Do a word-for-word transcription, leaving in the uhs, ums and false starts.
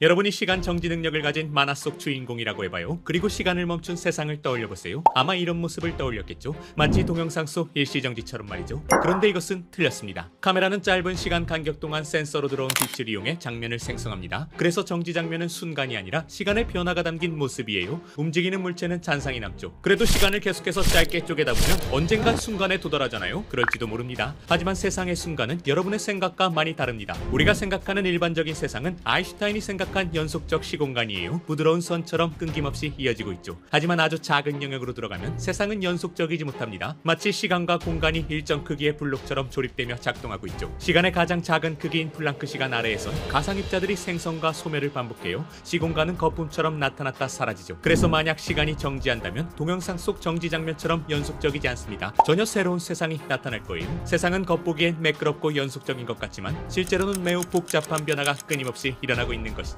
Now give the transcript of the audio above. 여러분이 시간 정지 능력을 가진 만화 속 주인공이라고 해봐요. 그리고 시간을 멈춘 세상을 떠올려보세요. 아마 이런 모습을 떠올렸겠죠. 마치 동영상 속 일시정지처럼 말이죠. 그런데 이것은 틀렸습니다. 카메라는 짧은 시간 간격 동안 센서로 들어온 빛을 이용해 장면을 생성합니다. 그래서 정지 장면은 순간이 아니라 시간의 변화가 담긴 모습이에요. 움직이는 물체는 잔상이 남죠. 그래도 시간을 계속해서 짧게 쪼개다 보면 언젠간 순간에 도달하잖아요. 그럴지도 모릅니다. 하지만 세상의 순간은 여러분의 생각과 많이 다릅니다. 우리가 생각하는 일반적인 세상은 아인슈타인이 생각 한 연속적 시공간이에요. 부드러운 선처럼 끊김없이 이어지고 있죠. 하지만 아주 작은 영역으로 들어가면 세상은 연속적이지 못합니다. 마치 시간과 공간이 일정 크기의 블록처럼 조립되며 작동하고 있죠. 시간의 가장 작은 크기인 플랑크 시간 아래에선 가상입자들이 생성과 소멸을 반복해요. 시공간은 거품처럼 나타났다 사라지죠. 그래서 만약 시간이 정지한다면 동영상 속 정지 장면처럼 연속적이지 않습니다. 전혀 새로운 세상이 나타날 거예요. 세상은 겉보기엔 매끄럽고 연속적인 것 같지만 실제로는 매우 복잡한 변화가 끊임없이 일어나고 있는 것이죠.